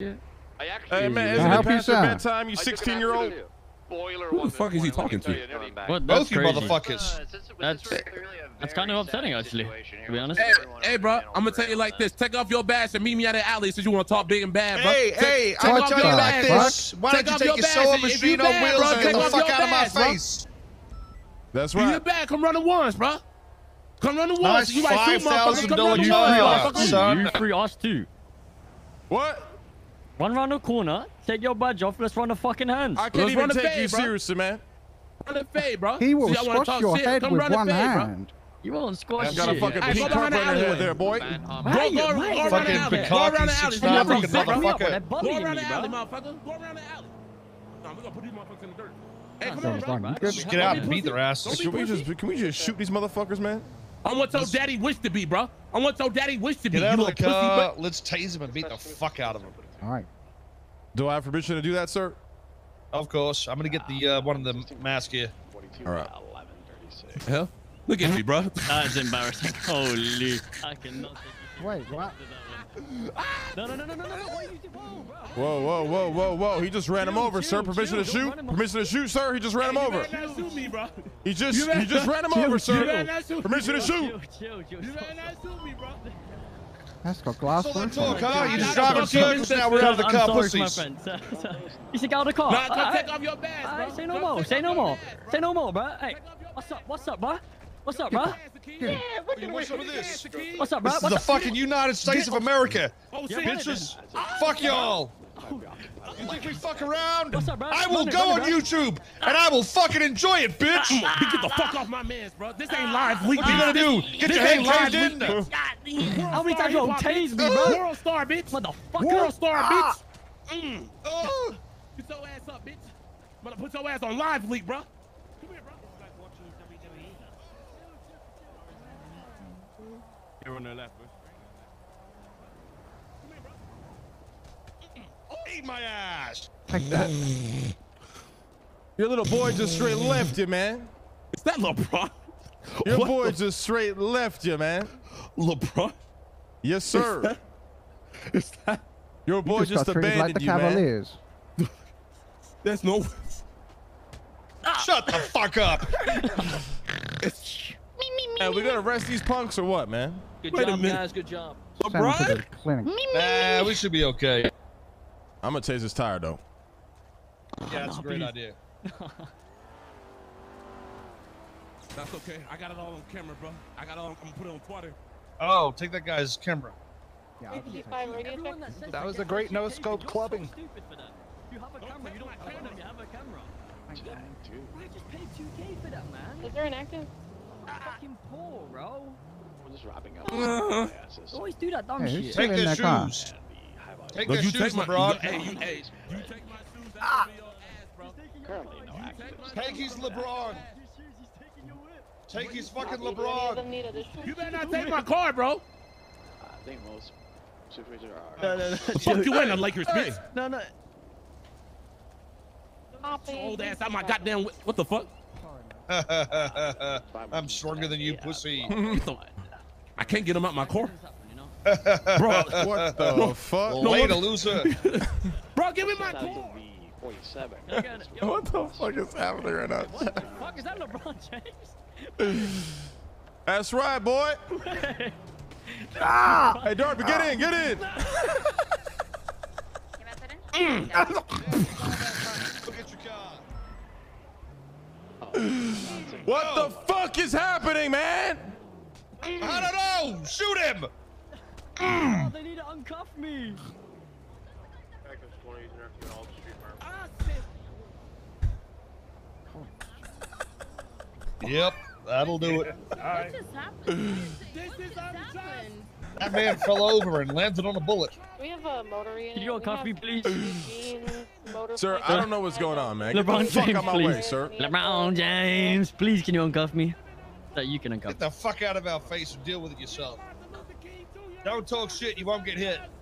Yeah. Hey man, isn't it past your bedtime, you 16-year-old? Who the fuck is he talking to? What? That's crazy. Motherfuckers. That's kind of upsetting, actually, to be honest. Hey, bro, I'm gonna tell you like this. Take off your badge and meet me at the alley since you want to talk big and bad, bro. Hey, I'm gonna tell you like this. Why don't you take your sewing machine on wheels and get the fuck out of my face? That's right. Be your bag. Come run the ones, bro. Come run the ones. You like $5,000 you free us too. What? Run around the corner, take your badge off, let's run the fucking hands. I can't even take you seriously, man. Run the fade, bro. He will squash your head with one hand. You won't squash shit. I got a fucking pink cup right in there, boy. Go around the alley. Go around the alley. Go around the alley, motherfucker. Go around the alley. Nah, we're gonna put these motherfuckers in the dirt. Hey, come on, bro. Just get out and beat their asses. Can we just shoot these motherfuckers, man? I'm what your daddy wished to be, bro. I'm what your daddy wished to be. Get out of the car. Let's tase him and beat the fuck out of him. All right. Do I have permission to do that, sir? Of course. I'm gonna get the one of the mask here. All right. Hell, look at me, bro. That's embarrassing. Holy! I cannot. Wait, what? No! Whoa, whoa, whoa, whoa, whoa! He just ran him over, sir. Permission to shoot? Permission to shoot, sir? He just ran him over. He just ran him over, sir. Permission to shoot? You ran that shoot me, bro. That's got glass. So talk, huh? You just driving circles now. We're out of the car, pussies. You should get out of the car. Nah, take off your badge, bro. Say no more. Say no more. Say no more, bro. Hey, what's up? What's up, bro? What's up, bro? Yeah, what's up with this? What's up, bro? This is the fucking United States of America. Bitches. Fuck y'all. You think we fuck around? What's up, bro? I will go on YouTube and I will fucking enjoy it, bitch. Get the fuck off my mans, bro. This ain't live weekly. What you gonna do? Get your head caved in? How many times you gonna tase me, bro? World star, bitch. Motherfucker. World star, bitch. Get your ass up, bitch. I'm gonna put your ass on live leak, bro. You're on their left, bro. Eat my ass! Like that. Your little boy just straight left you, man. Is that LeBron? Your boy just straight left you, man. LeBron? Yes, sir. Is that? Your boy just abandoned you, man. There's no... Shut the fuck up! Hey, we gonna arrest these punks or what, man? Good job, guys. LeBron? We should be okay. I'm gonna tase his tire though. Yeah, that's a great idea. That's okay. I got it all on camera, bro. I'm gonna put it on Twitter. Oh, take that guy's camera. Yeah, that was a great no-scope clubbing. So stupid for that. You have a camera. You don't have them. You have a camera. I just paid 2K for that, man. Is there an active? Fucking poor, bro. We're just wrapping up. Always do that dumb shit. Take their shoes. Take your shoes, LeBron. Hey, you take my shoes out of your ass, bro. Currently no accident. Take his LeBron. Take his fucking LeBron. You better not take my car, bro. I think most situations are. No. Fuck you in the Lakers, bitch. No. Old ass out my goddamn. What the fuck? I'm stronger than you, pussy. I can't get him out my car. Bro, what the fuck? Later, loser. Bro, give me my car. What the fuck is happening right now? What the fuck is that, LeBron James? That's right, boy. Hey, Darby, get in. Can I put in? Look at your car. What the fuck is happening, man? I don't know. Shoot him. Oh, they need to uncuff me. Yep, that'll do it. All right. That man fell over and landed on a bullet. We have a motor unit. Can you uncuff me, please? Sir, I don't know what's going on, man. LeBron James, please. Out my way, sir. LeBron James, please, can you uncuff me? That you can uncuff. Get the fuck out of our face and deal with it yourself. Don't talk shit, you won't get hit.